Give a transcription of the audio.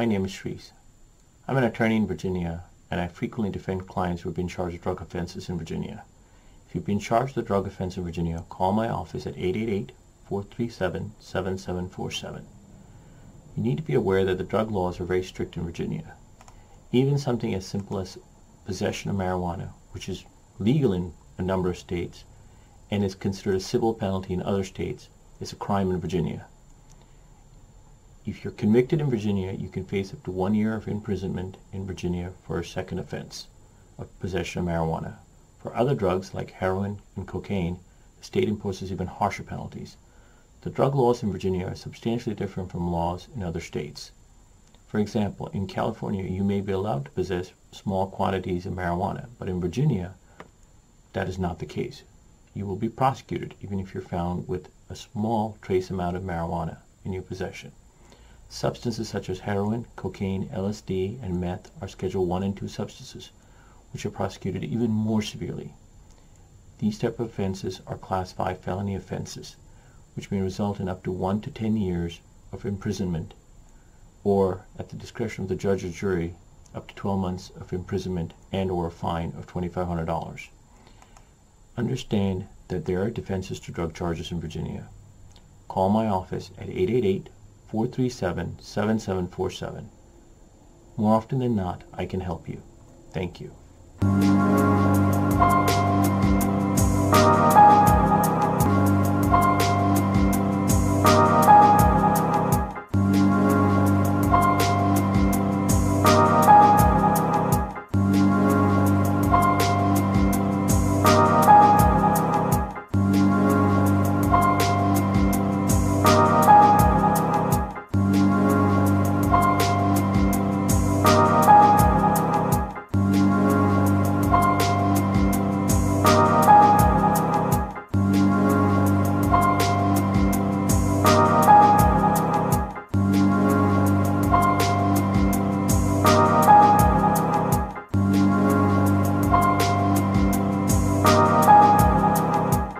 My name is S.R.I.S. I'm an attorney in Virginia, and I frequently defend clients who have been charged with drug offenses in Virginia. If you've been charged with a drug offense in Virginia, call my office at 888-437-7747. You need to be aware that the drug laws are very strict in Virginia. Even something as simple as possession of marijuana, which is legal in a number of states and is considered a civil penalty in other states, is a crime in Virginia. If you're convicted in Virginia, you can face up to 1 year of imprisonment in Virginia for a second offense of possession of marijuana. For other drugs like heroin and cocaine, the state imposes even harsher penalties. The drug laws in Virginia are substantially different from laws in other states. For example, in California, you may be allowed to possess small quantities of marijuana, but in Virginia, that is not the case. You will be prosecuted even if you're found with a small trace amount of marijuana in your possession. Substances such as heroin, cocaine, LSD, and meth are Schedule I and II substances, which are prosecuted even more severely. These type of offenses are Class V felony offenses, which may result in up to 1 to 10 years of imprisonment, or, at the discretion of the judge or jury, up to 12 months of imprisonment and or a fine of $2,500. Understand that there are defenses to drug charges in Virginia. Call my office at 888-437-7747. More often than not, I can help you. Thank you.